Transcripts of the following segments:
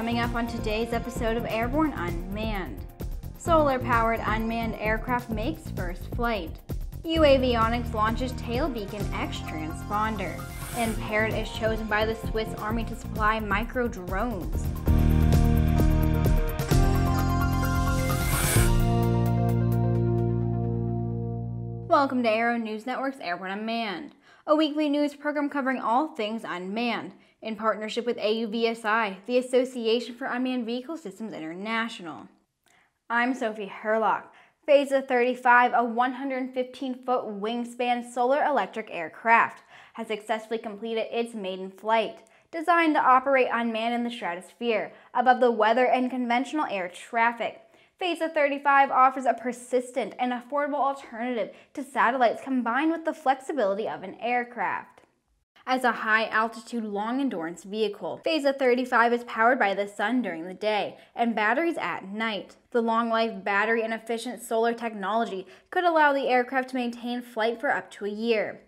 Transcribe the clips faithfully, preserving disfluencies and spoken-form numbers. coming up on today's episode of Airborne Unmanned. Solar-powered unmanned aircraft makes first flight. uAvionix launches tailBeaconX transponder. And Parrot is chosen by the Swiss Army to supply micro-drones. Welcome to Aero News Network's Airborne Unmanned, a weekly news program covering all things unmanned, in partnership with A U V S I, the Association for Unmanned Vehicle Systems International. I'm Sophie Hurlock. PHASA thirty-five, a one hundred fifteen foot wingspan solar electric aircraft, has successfully completed its maiden flight. Designed to operate unmanned in the stratosphere, above the weather and conventional air traffic, PHASA thirty-five offers a persistent and affordable alternative to satellites combined with the flexibility of an aircraft. As a high-altitude, long-endurance vehicle, PHASA thirty-five is powered by the sun during the day and batteries at night. The long-life battery and efficient solar technology could allow the aircraft to maintain flight for up to a year.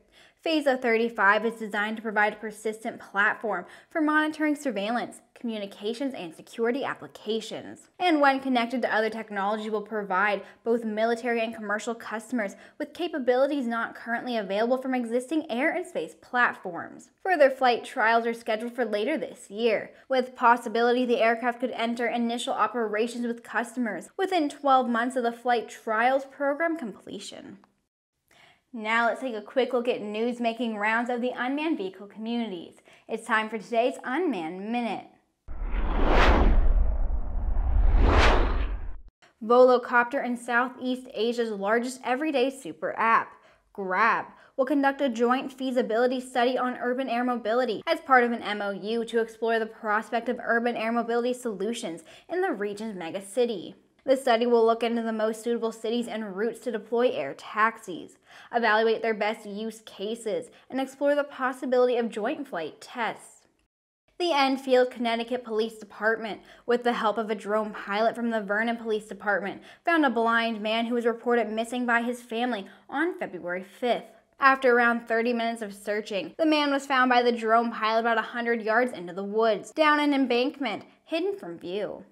PHASA thirty-five is designed to provide a persistent platform for monitoring surveillance, communications, and security applications, and when connected to other technology will provide both military and commercial customers with capabilities not currently available from existing air and space platforms. Further flight trials are scheduled for later this year, with possibility the aircraft could enter initial operations with customers within twelve months of the flight trials program completion. Now let's take a quick look at news making rounds of the unmanned vehicle communities. It's time for today's Unmanned Minute. Volocopter and Southeast Asia's largest everyday super app, Grab, will conduct a joint feasibility study on urban air mobility as part of an M O U to explore the prospect of urban air mobility solutions in the region's megacity. The study will look into the most suitable cities and routes to deploy air taxis, evaluate their best use cases, and explore the possibility of joint flight tests. The Enfield, Connecticut Police Department, with the help of a drone pilot from the Vernon Police Department, found a blind man who was reported missing by his family on February fifth. After around thirty minutes of searching, the man was found by the drone pilot about one hundred yards into the woods, down an embankment, hidden from view.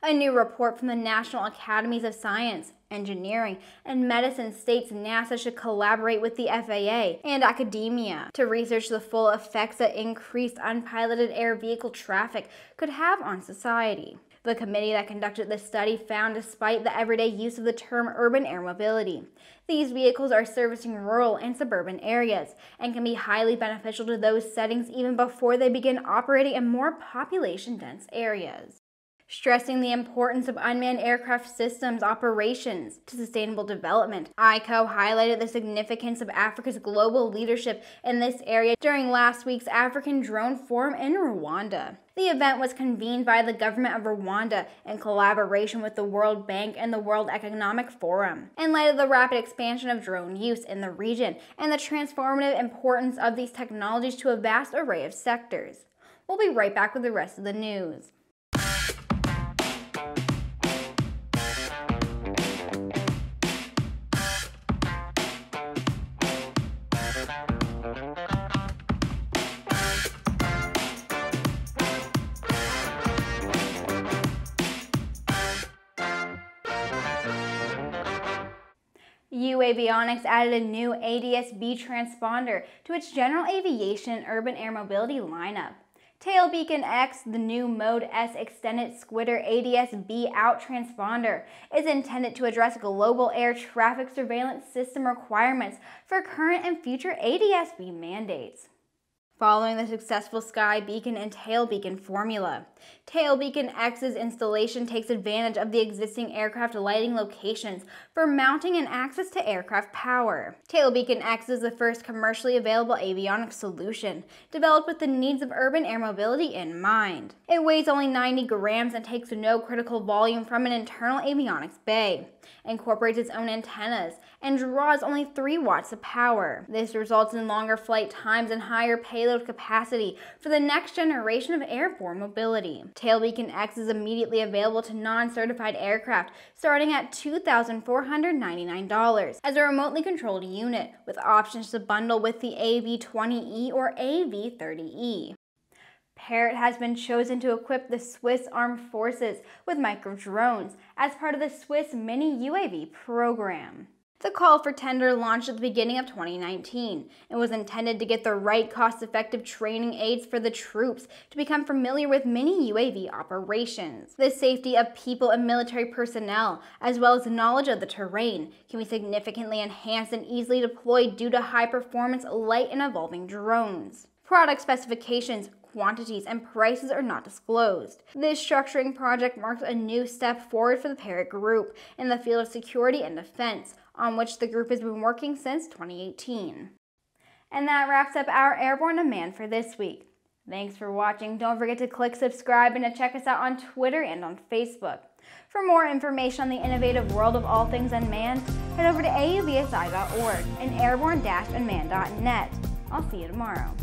A new report from the National Academies of Science, Engineering, and Medicine states NASA should collaborate with the F A A and academia to research the full effects that increased unpiloted air vehicle traffic could have on society. The committee that conducted this study found, despite the everyday use of the term urban air mobility, these vehicles are servicing rural and suburban areas and can be highly beneficial to those settings even before they begin operating in more population-dense areas. Stressing the importance of unmanned aircraft systems operations to sustainable development, I C O highlighted the significance of Africa's global leadership in this area during last week's African Drone Forum in Rwanda. The event was convened by the government of Rwanda in collaboration with the World Bank and the World Economic Forum, in light of the rapid expansion of drone use in the region and the transformative importance of these technologies to a vast array of sectors. We'll be right back with the rest of the news. uAvionix added a new A D S B transponder to its general aviation and urban air mobility lineup. tailBeaconX, the new Mode S Extended Squitter A D S B out transponder, is intended to address global air traffic surveillance system requirements for current and future A D S B mandates. Following the successful Skybeacon and Tail Beacon formula, tailBeaconX's installation takes advantage of the existing aircraft lighting locations for mounting and access to aircraft power. tailBeaconX is the first commercially available avionics solution developed with the needs of urban air mobility in mind. It weighs only ninety grams and takes no critical volume from an internal avionics bay, incorporates its own antennas, and draws only three watts of power. This results in longer flight times and higher payload capacity for the next generation of airborne mobility. tailBeaconX is immediately available to non-certified aircraft starting at two thousand four hundred ninety-nine dollars as a remotely controlled unit, with options to bundle with the A V twenty E or A V thirty E. Parrot has been chosen to equip the Swiss Armed Forces with micro-drones as part of the Swiss mini U A V program. The call for tender launched at the beginning of twenty nineteen and was intended to get the right cost-effective training aids for the troops to become familiar with mini U A V operations. The safety of people and military personnel, as well as knowledge of the terrain, can be significantly enhanced and easily deployed due to high-performance, light, and evolving drones. Product specifications, quantities, and prices are not disclosed. This structuring project marks a new step forward for the Parrot Group in the field of security and defense, on which the group has been working since twenty eighteen. And that wraps up our Airborne Unmanned for this week. Thanks for watching. Don't forget to click subscribe and to check us out on Twitter and on Facebook. For more information on the innovative world of all things unmanned, head over to A U V S I dot org and airborne dash unmanned dot net. I'll see you tomorrow.